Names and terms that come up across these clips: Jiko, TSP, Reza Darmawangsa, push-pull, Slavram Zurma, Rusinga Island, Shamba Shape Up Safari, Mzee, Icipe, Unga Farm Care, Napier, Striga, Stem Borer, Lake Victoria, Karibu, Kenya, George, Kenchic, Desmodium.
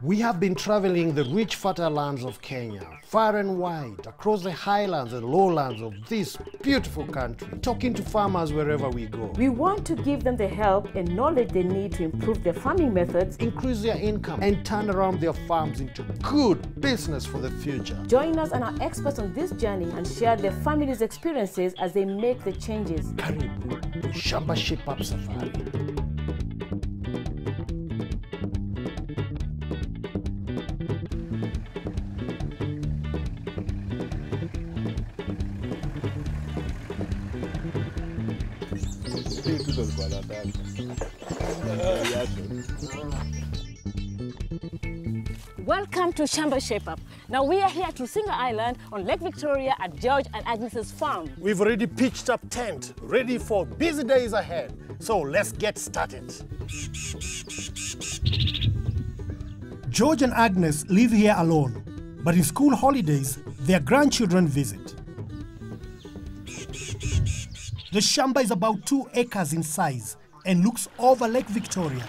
We have been traveling the rich fertile lands of Kenya, far and wide, across the highlands and lowlands of this beautiful country, talking to farmers wherever we go. We want to give them the help and knowledge they need to improve their farming methods, increase their income, and turn around their farms into good business for the future. Join us and our experts on this journey and share their families' experiences as they make the changes. Karibu, Shamba Shape Up Safari. Welcome to Shamba Shape Up. Now we are here at Rusinga Island on Lake Victoria at George and Agnes's farm. We've already pitched up tent, ready for busy days ahead. So let's get started. George and Agnes live here alone, but in school holidays, their grandchildren visit. The shamba is about 2 acres in size and looks over Lake Victoria,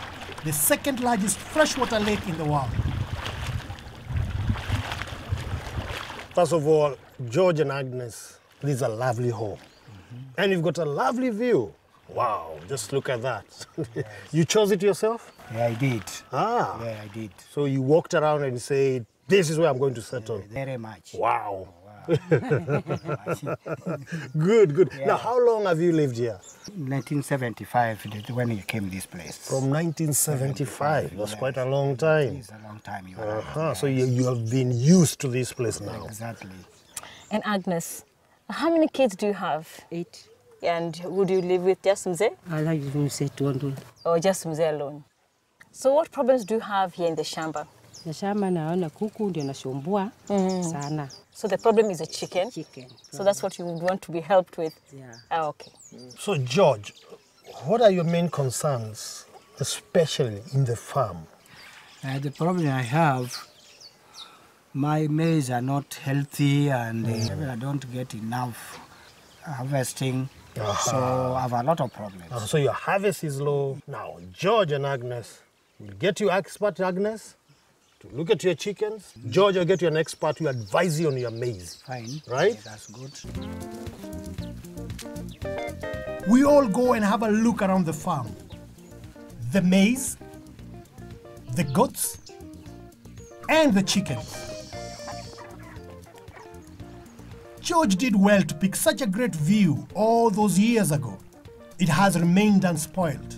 the second largest freshwater lake in the world. First of all, George and Agnes, this is a lovely home. Mm-hmm. And you've got a lovely view. Wow, just look at that. Yes. You chose it yourself? Yeah, I did. Ah. Yeah, I did. So you walked around and said, this is where I'm going to settle. Very much. Wow. Good, good. Yeah. Now, how long have you lived here? 1975, when you came this place. From 1975, that's quite a long time. It's a long time. So you have been used to this place now. Exactly. And Agnes, how many kids do you have? 8. And who do you live with? Just Mzee? I like Mzee alone. Oh, just Mzee alone. So what problems do you have here in the shamba? Mm. So the problem is a chicken. So that's what you would want to be helped with. Yeah. Ah, okay. So George, what are your main concerns, especially in the farm? The problem I have, my maize are not healthy and I don't get enough harvesting. So I have a lot of problems. So your harvest is low. Now George and Agnes, will get you expert Agnes. To look at your chickens. George, I'll get you an expert who advise you on your maize. Fine. Right? Yeah, that's good. We all go and have a look around the farm. The maize, the goats, and the chickens. George did well to pick such a great view all those years ago. It has remained unspoiled.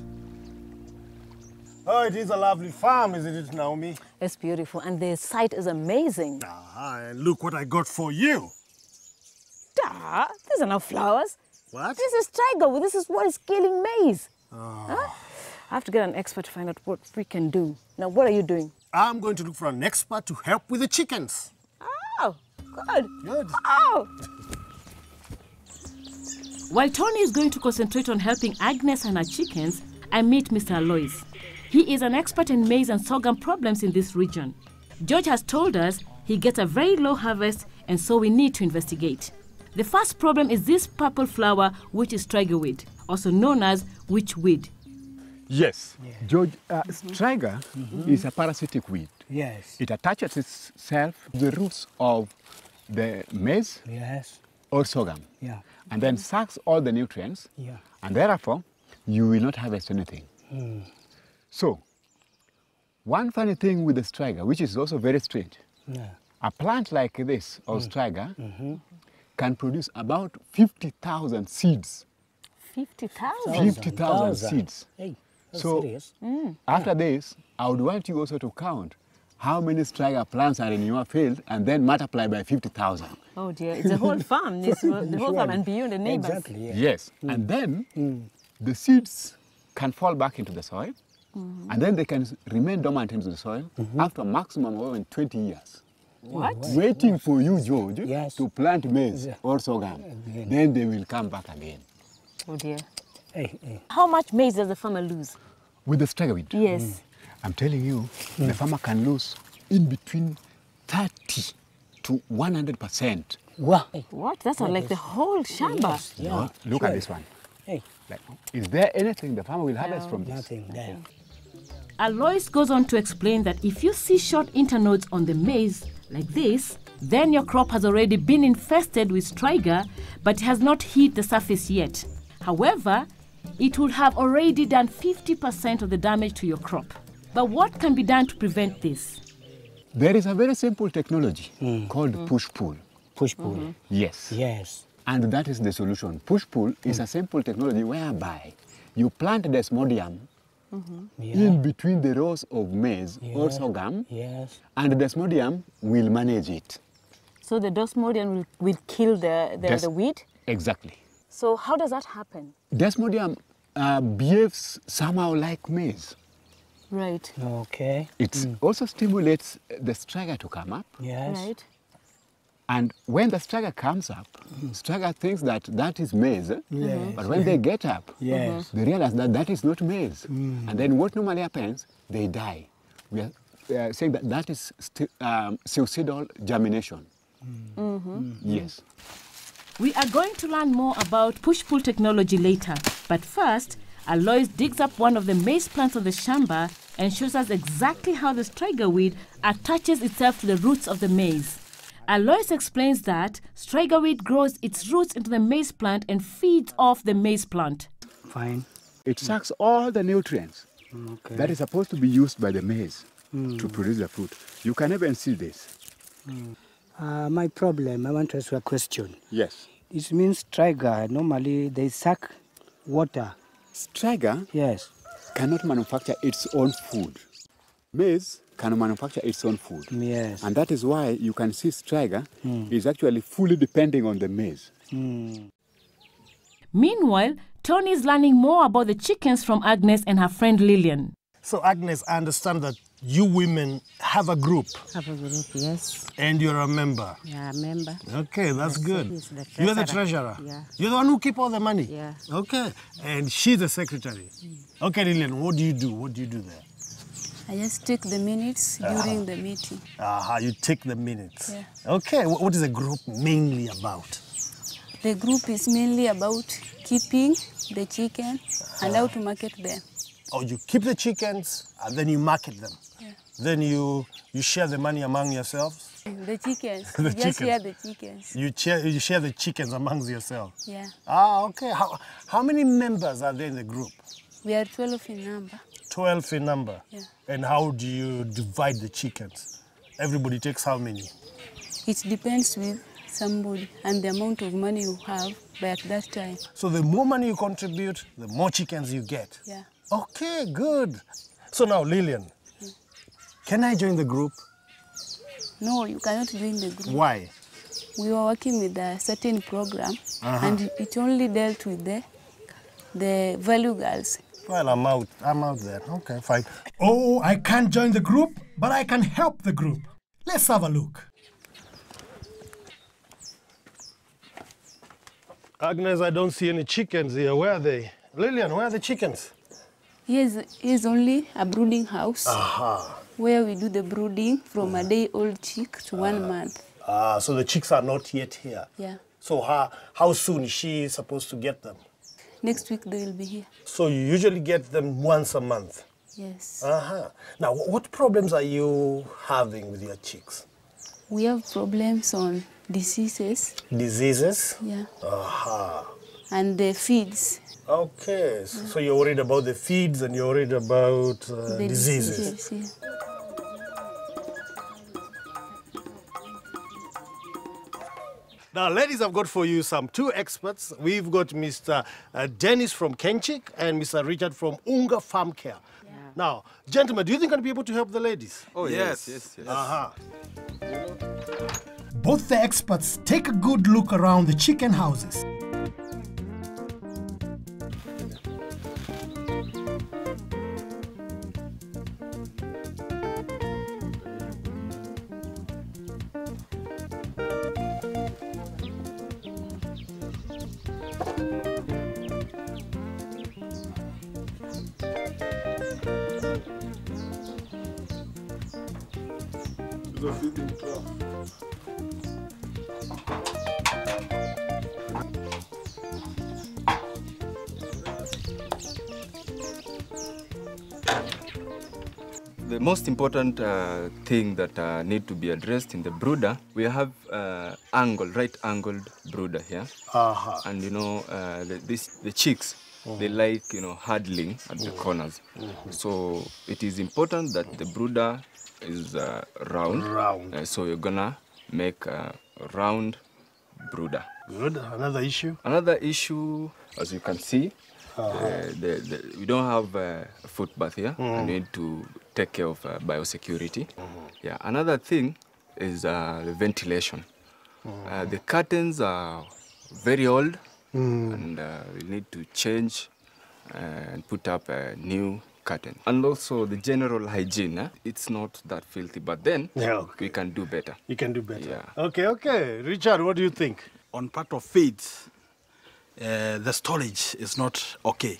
Oh, it is a lovely farm, isn't it, Naomi? It's beautiful, and the site is amazing. And look what I got for you. These are not flowers. What? This is Striga. This is what is killing maize. I have to get an expert to find out what we can do. Now, what are you doing? I'm going to look for an expert to help with the chickens. Oh, good. Good. Oh. While Tony is going to concentrate on helping Agnes and her chickens, I meet Mr. Alois. He is an expert in maize and sorghum problems in this region. George has told us he gets a very low harvest, and so we need to investigate. The first problem is this purple flower, which is striga weed, also known as witchweed. Yes, yeah. George, striga is a parasitic weed. Yes. It attaches itself to the roots of the maize or sorghum, and then sucks all the nutrients, and therefore you will not harvest anything. So, one funny thing with the striga, which is also very strange, a plant like this, or striga, can produce about 50,000 seeds. 50,000? 50,000 seeds. Hey, so, serious? After this, I would want you also to count how many striga plants are in your field and then multiply by 50,000. Oh dear, it's a whole farm, it's the whole farm and beyond the neighbors. Exactly, yeah. Yes, and then the seeds can fall back into the soil. And then they can remain dormant into the soil after a maximum of 20 years. What? Waiting for you, George, to plant maize or sorghum. Then they will come back again. Oh dear. How much maize does the farmer lose? With the striga weed? Yes. I'm telling you, the farmer can lose in between 30 to 100%. What? That's not like the whole shamba. No, look at this one. Is there anything the farmer will harvest from this? Nothing. Alois goes on to explain that if you see short internodes on the maize like this, then your crop has already been infested with Striga, but it has not hit the surface yet. However, it would have already done 50% of the damage to your crop. But what can be done to prevent this? There is a very simple technology called push-pull. Push-pull? Yes. Yes. And that is the solution. Push-pull is a simple technology whereby you plant Desmodium in between the rows of maize or sorghum, and Desmodium will manage it. So the Desmodium will kill the weed? Exactly. So how does that happen? Desmodium behaves somehow like maize. Right. Okay. It also stimulates the Striga to come up. Yes. Right. And when the Striga comes up, Striga thinks that that is maize. Yes. But when they get up, they realize that that is not maize. And then what normally happens, they die. We are saying that that is suicidal germination. Yes. We are going to learn more about push-pull technology later. But first, Alois digs up one of the maize plants of the shamba and shows us exactly how the Striga weed attaches itself to the roots of the maize. Alois explains that Striga weed grows its roots into the maize plant and feeds off the maize plant. Fine. It sucks all the nutrients that is supposed to be used by the maize to produce the fruit. You can even see this. My problem, I want to ask you a question. Yes. It means Striga, normally they suck water. Striga cannot manufacture its own food. Maize can manufacture its own food. Yes. And that is why you can see Striga is actually fully depending on the maize. Meanwhile, Tony is learning more about the chickens from Agnes and her friend Lillian. So Agnes, I understand that you women have a group. Have a group, yes. And you're a member. Yeah, a member. Okay, that's good. You're the treasurer. Yeah. You're the one who keep all the money. Yeah. Okay. And she's the secretary. Okay, Lillian, what do you do? What do you do there? I just take the minutes during the meeting. You take the minutes. Yeah. Okay. What is the group mainly about? The group is mainly about keeping the chicken and how to market them. Oh, you keep the chickens and then you market them. Yeah. Then you share the money among yourselves? The chickens. The chickens. Share the chickens. You share the chickens amongst yourselves? Yeah. Ah, okay. How many members are there in the group? We are 12 in number. 12 in number? Yeah. And how do you divide the chickens? Everybody takes how many? It depends with somebody and the amount of money you have by that time. So the more money you contribute, the more chickens you get? Yeah. Okay, good. So now, Lillian, can I join the group? No, you cannot join the group. Why? We were working with a certain program, and it only dealt with the value girls. Well, I'm out there. Okay, fine. Oh, I can't join the group, but I can help the group. Let's have a look. Agnes, I don't see any chickens here. Where are they? Lillian, where are the chickens? Here's only a brooding house where we do the brooding from a day-old chick to 1 month. So the chicks are not yet here? Yeah. So how soon is she supposed to get them? Next week they will be here. So you usually get them once a month? Yes. Now, what problems are you having with your chicks? We have problems on diseases. Diseases? Yeah. And the feeds. Okay, so you're worried about the feeds and you're worried about diseases. Yeah. Now, ladies, I've got for you some two experts. We've got Mr. Dennis from Kenchic and Mr. Richard from Unga Farm Care. Yeah. Now, gentlemen, do you think I'll be able to help the ladies? Oh, yes. Both the experts take a good look around the chicken houses. The most important thing that need to be addressed in the brooder, we have right-angled brooder here. Uh-huh. And you know, the chicks, uh-huh, they like, you know, huddling at the corners. Uh-huh. So it is important that the brooder is round. So you're gonna make a round brooder. Good. Another issue? Another issue, as you can see, we don't have a foot bath here. Mm. We need to take care of biosecurity. Mm-hmm. Yeah. Another thing is the ventilation. Mm. The curtains are very old, and we need to change and put up a new curtain. And also the general hygiene. It's not that filthy, but then we can do better. You can do better. Yeah. Okay, okay. Richard, what do you think? On part of feeds, the storage is not okay,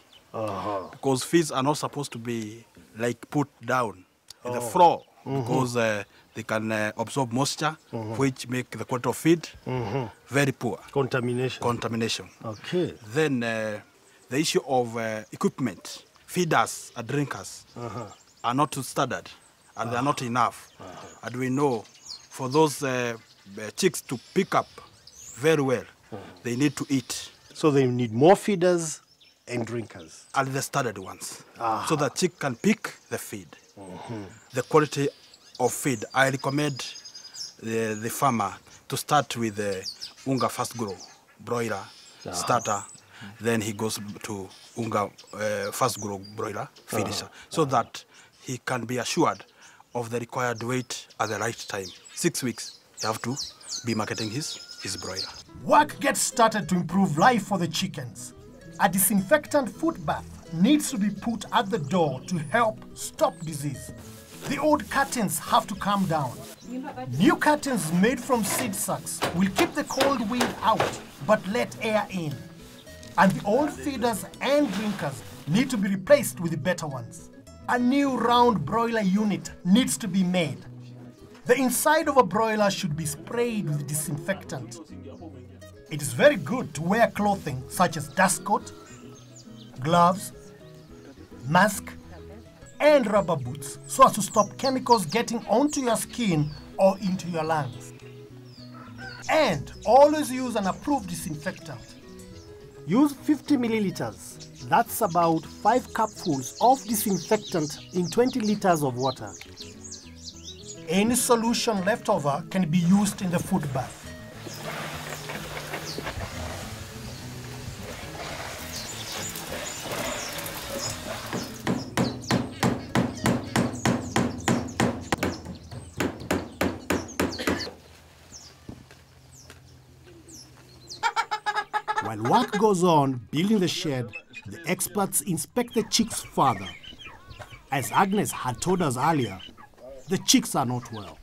because feeds are not supposed to be like put down in the floor, because they can absorb moisture, which make the quality of feed very poor. Contamination. Okay. Then the issue of equipment, feeders and drinkers are not standard, and they are not enough. And we know for those chicks to pick up very well, they need to eat. So they need more feeders and drinkers. And the standard ones. Ah. So that chick can pick the feed. Mm-hmm. The quality of feed. I recommend the farmer to start with the Unga First Grow, broiler, starter. Then he goes to Unga First Grow, broiler, finisher. So that he can be assured of the required weight at the right time. 6 weeks, you have to be marketing his broiler. Work gets started to improve life for the chickens. A disinfectant foot bath needs to be put at the door to help stop disease. The old curtains have to come down. New curtains made from seed sacks will keep the cold wind out but let air in. And the old feeders and drinkers need to be replaced with the better ones. A new round broiler unit needs to be made. The inside of a broiler should be sprayed with disinfectant. It is very good to wear clothing such as dust coat, gloves, mask, and rubber boots so as to stop chemicals getting onto your skin or into your lungs. And always use an approved disinfectant. Use 50 milliliters. That's about 5 cupfuls of disinfectant in 20 liters of water. Any solution left over can be used in the food bath. While work goes on building the shed, the experts inspect the chicks further. As Agnes had told us earlier, the chicks are not well.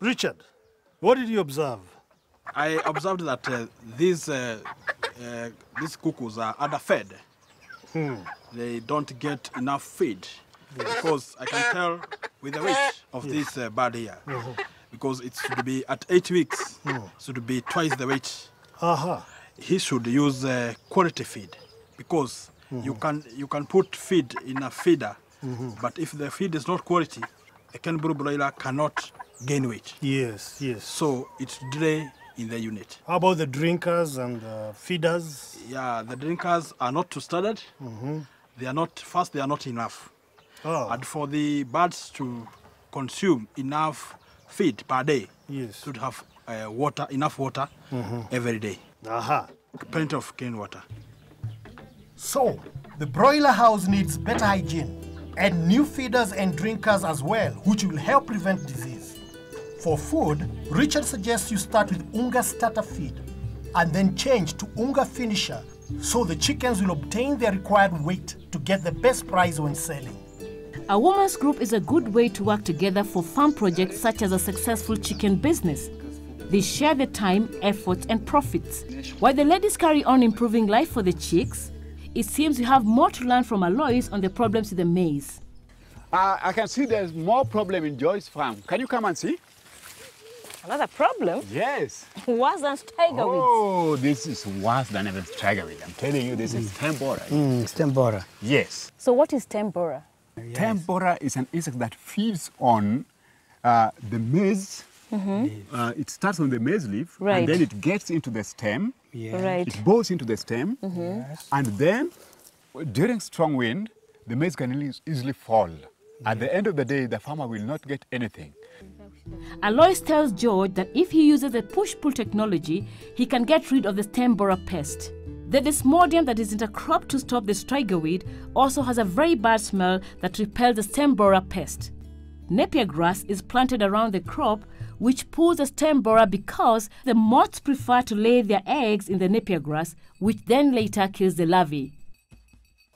Richard, what did you observe? I observed that these cuckoos are underfed. They don't get enough feed, because I can tell with the weight of this bird here. Because it should be at 8 weeks, should be twice the weight. He should use quality feed, because you can put feed in a feeder, but if the feed is not quality, a kangaroo broiler cannot gain weight. Yes, yes. So it's dry in the unit. How about the drinkers and the feeders? Yeah, the drinkers are not too standard. They are not fast. They are not enough. And for the birds to consume enough feed per day, should have enough water every day. Plenty of clean water. So, the broiler house needs better hygiene and new feeders and drinkers as well, which will help prevent disease. For food, Richard suggests you start with Unga starter feed and then change to Unga finisher so the chickens will obtain their required weight to get the best price when selling. A woman's group is a good way to work together for farm projects such as a successful chicken business. They share the time, effort, and profits. While the ladies carry on improving life for the chicks, it seems you have more to learn from Alois on the problems in the maize. I can see there's more problem in Joy's farm. Can you come and see? Another problem? Yes. Worse than striga weeds. Oh, this is worse than even striga weed. I'm telling you, this is Stem Borer. Stem Borer. Yes. So what is Stem Borer? Yes. Stem Borer is an insect that feeds on the maize. It starts on the maize leaf, and then it gets into the stem. It bores into the stem, and then during strong wind, the maize can easily fall. At the end of the day, the farmer will not get anything. Alois tells George that if he uses the push-pull technology, he can get rid of the stem borer pest. The desmodium that is intercropped to stop the striga weed also has a very bad smell that repels the stem borer pest. Napier grass is planted around the crop, which pulls the stem borer because the moths prefer to lay their eggs in the napier grass, which then later kills the larvae.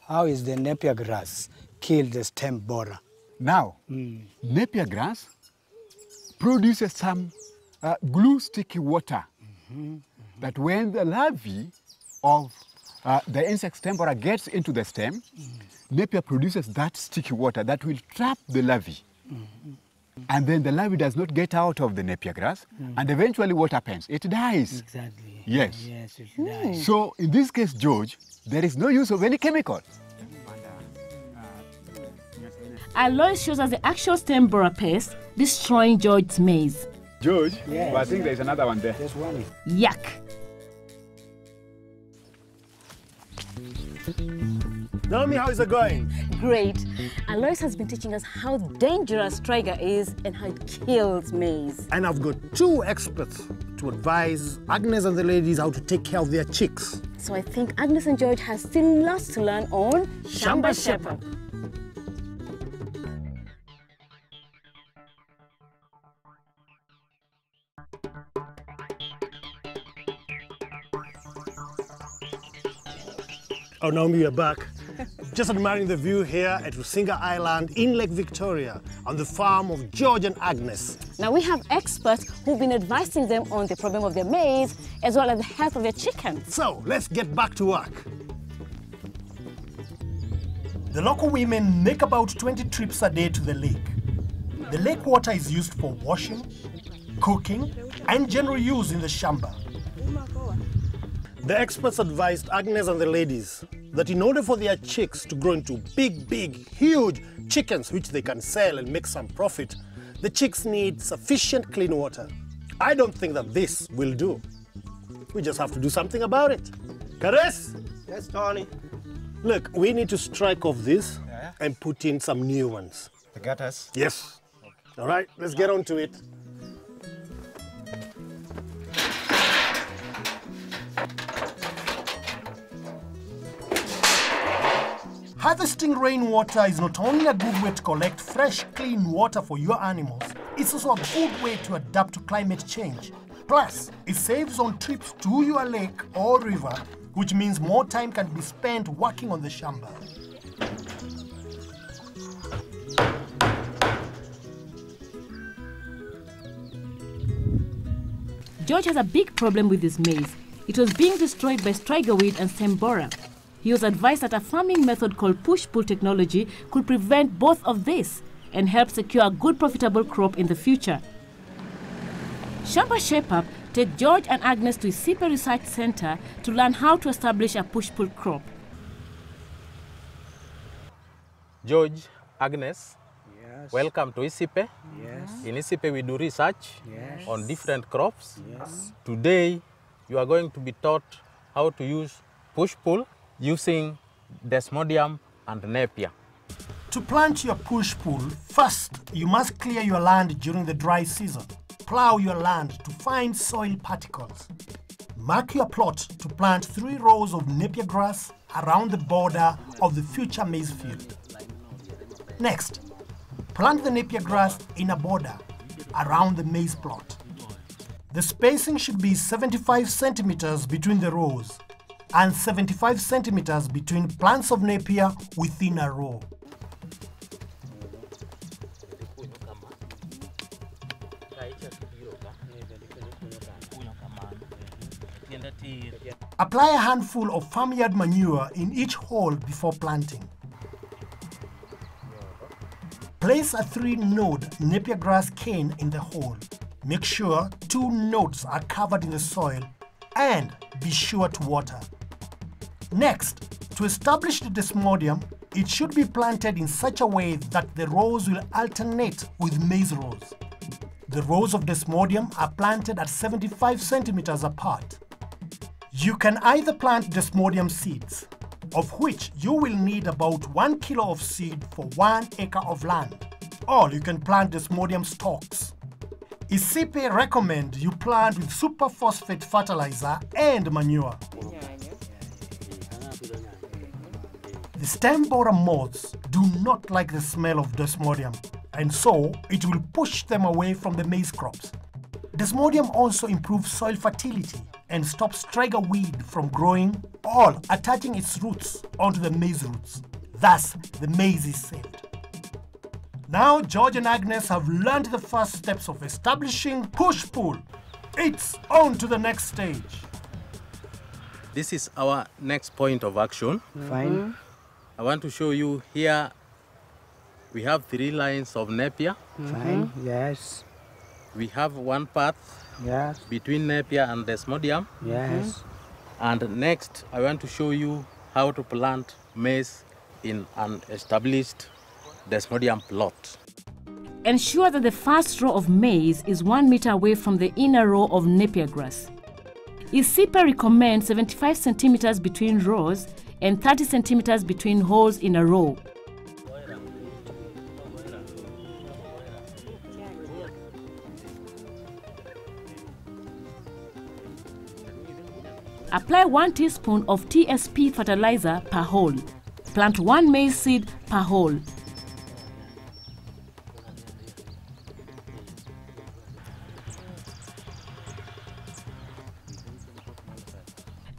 How is the napier grass kill the stem borer? Now, napier grass produces some glue sticky water that when the larvae of the insect stem borer gets into the stem, napier produces that sticky water that will trap the larvae. And then the larvae does not get out of the napier grass, and eventually what happens? It dies. Exactly. Yes. Yes, it dies. So in this case, George, there is no use of any chemical. Alois shows us the actual stem borer pest destroying George's maize. George? Yes. Well, I think there's another one there. There's one. Yuck. Naomi, how is it going? Great. Alois has been teaching us how dangerous striga is and how it kills maize. And I've got two experts to advise Agnes and the ladies how to take care of their chicks. So I think Agnes and George have still lots to learn on Shamba Shape Up. Oh, Naomi, we are back. Just admiring the view here at Rusinga Island in Lake Victoria on the farm of George and Agnes. Now, we have experts who've been advising them on the problem of their maize as well as the health of their chickens. So, let's get back to work. The local women make about 20 trips a day to the lake. The lake water is used for washing, cooking, and general use in the shamba. The experts advised Agnes and the ladies that in order for their chicks to grow into huge chickens which they can sell and make some profit, the chicks need sufficient clean water. I don't think that this will do. We just have to do something about it. Kares? Yes, Tony. Look, we need to strike off this and put in some new ones. The gutters? Yes. All right, let's get on to it. Harvesting rainwater is not only a good way to collect fresh, clean water for your animals, it's also a good way to adapt to climate change. Plus, it saves on trips to your lake or river, which means more time can be spent working on the shamba. George has a big problem with his maize. It was being destroyed by striga weed and stem borer. He was advised that a farming method called push-pull technology could prevent both of this and help secure a good profitable crop in the future. Shamba Shape Up take George and Agnes to Icipe Research Center to learn how to establish a push-pull crop. George, Agnes, welcome to Icipe. In Icipe we do research on different crops. Today you are going to be taught how to use push-pull using desmodium and napier. To plant your push-pull, first you must clear your land during the dry season. Plow your land to find soil particles. Mark your plot to plant 3 rows of napier grass around the border of the future maize field. Next, plant the napier grass in a border around the maize plot. The spacing should be 75 centimeters between the rows and 75 centimeters between plants of napier within a row. Apply a handful of farmyard manure in each hole before planting. Place a 3-node napier grass cane in the hole. Make sure two nodes are covered in the soil and be sure to water. Next, to establish the desmodium, it should be planted in such a way that the rows will alternate with maize rows. The rows of desmodium are planted at 75 centimeters apart. You can either plant desmodium seeds, of which you will need about 1 kilo of seed for 1 acre of land, or you can plant desmodium stalks. Icipe recommend you plant with superphosphate fertilizer and manure. The stem borer moths do not like the smell of desmodium, and so it will push them away from the maize crops. Desmodium also improves soil fertility and stops Striga weed from growing or attaching its roots onto the maize roots. Thus, the maize is saved. Now George and Agnes have learned the first steps of establishing push-pull. It's on to the next stage. This is our next point of action. Fine. I want to show you here we have 3 lines of Napier. Fine, yes. We have one path between Napier and desmodium. Yes. And next I want to show you how to plant maize in an established desmodium plot. Ensure that the first row of maize is 1 meter away from the inner row of Napier grass. Icipe recommends 75 centimeters between rows and 30 centimeters between holes in a row. Apply 1 teaspoon of TSP fertilizer per hole. Plant 1 maize seed per hole.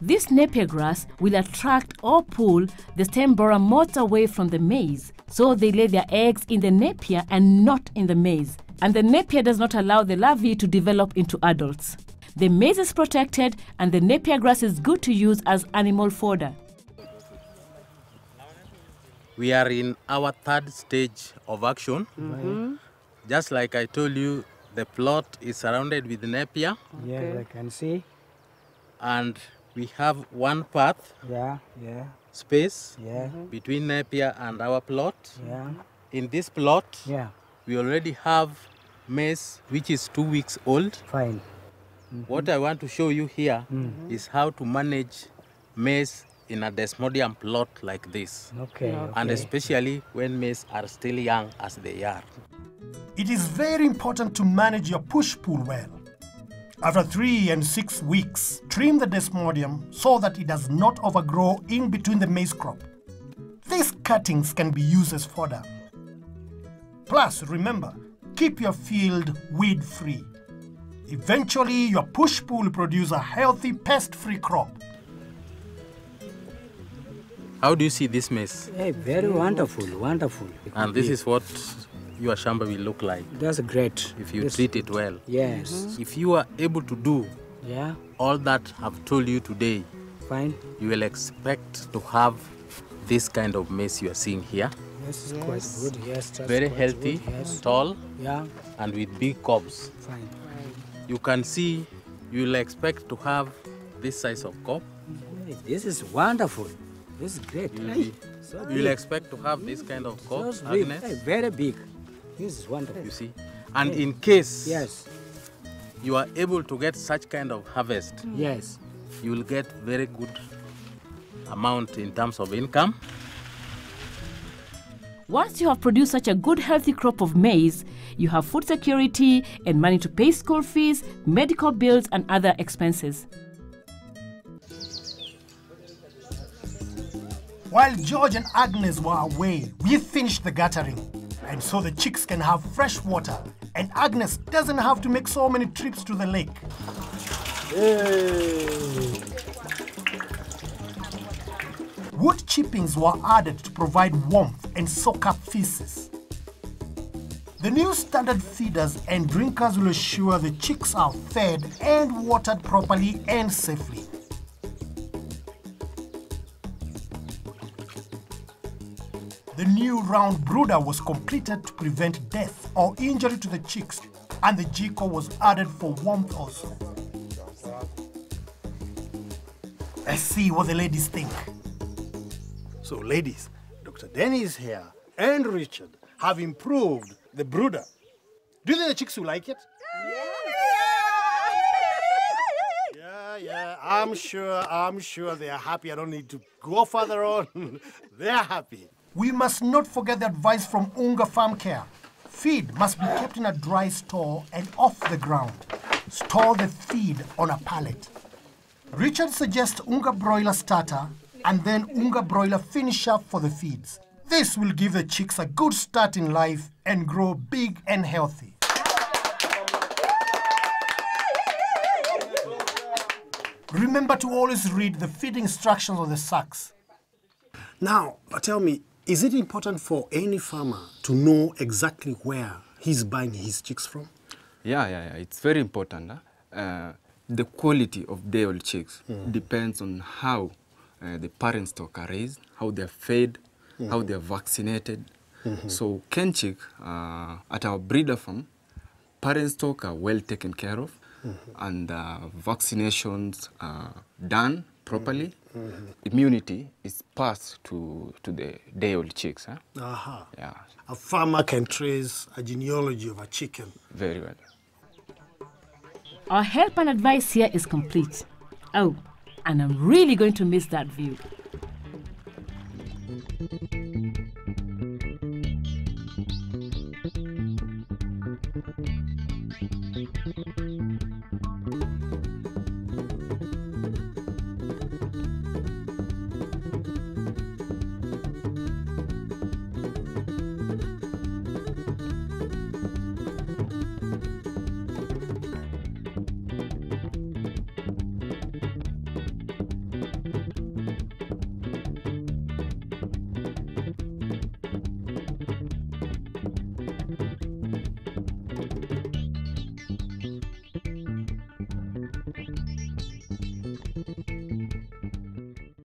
This Napier grass will attract or pull the stem borer moths away from the maize, so they lay their eggs in the Napier and not in the maize. And the Napier does not allow the larvae to develop into adults. The maize is protected and the Napier grass is good to use as animal fodder. We are in our 3rd stage of action. Just like I told you, the plot is surrounded with Napier. Yeah, I can see. And we have one path space between Napier and our plot. In this plot, we already have maize which is 2 weeks old. Fine. What I want to show you here is how to manage maize in a desmodium plot like this. And especially when maize are still young as they are. It is very important to manage your push-pull well. After 3 and 6 weeks, trim the desmodium so that it does not overgrow in between the maize crop. These cuttings can be used as fodder. Plus, remember, keep your field weed-free. Eventually, your push-pull will produce a healthy, pest-free crop. How do you see this maize? Hey, very wonderful, wonderful. And this is what your shamba will look like. That's great. If you treat it well. Yes. If you are able to do all that I've told you today, you will expect to have this kind of maize you are seeing here. Yes, it's quite good. Yes, very healthy, tall, and with big cobs. You can see you will expect to have this size of cob. This is wonderful. This is great. You will expect to have this kind of cob. Very big. This is wonderful. You see, and in case you are able to get such kind of harvest, you will get very good amount in terms of income. Once you have produced such a good healthy crop of maize, you have food security and money to pay school fees, medical bills and other expenses. While George and Agnes were away, we finished the guttering. And so the chicks can have fresh water, and Agnes doesn't have to make so many trips to the lake. Wood chippings were added to provide warmth and soak up feces. The new standard feeders and drinkers will ensure the chicks are fed and watered properly and safely. The new round brooder was completed to prevent death or injury to the chicks and the Jiko was added for warmth also. Let's see what the ladies think. So ladies, Dr. Dennis here and Richard have improved the brooder. Do you think the chicks will like it? Yeah, I'm sure they are happy. I don't need to go further on. They are happy. We must not forget the advice from Unga Farm Care. Feed must be kept in a dry store and off the ground. Store the feed on a pallet. Richard suggests Unga broiler starter and then Unga broiler finisher for the feeds. This will give the chicks a good start in life and grow big and healthy. Remember to always read the feed instructions on the sacks. Now, tell me, is it important for any farmer to know exactly where he's buying his chicks from? Yeah. It's very important. The quality of day-old chicks depends on how the parent stock are raised, how they're fed, how they're vaccinated. So Kenchic, at our breeder farm, parent stock are well taken care of. And vaccinations are done properly. Immunity is passed to the day-old chicks. Yeah. A farmer can trace a genealogy of a chicken. Very well. Our help and advice here is complete. Oh, and I'm really going to miss that view.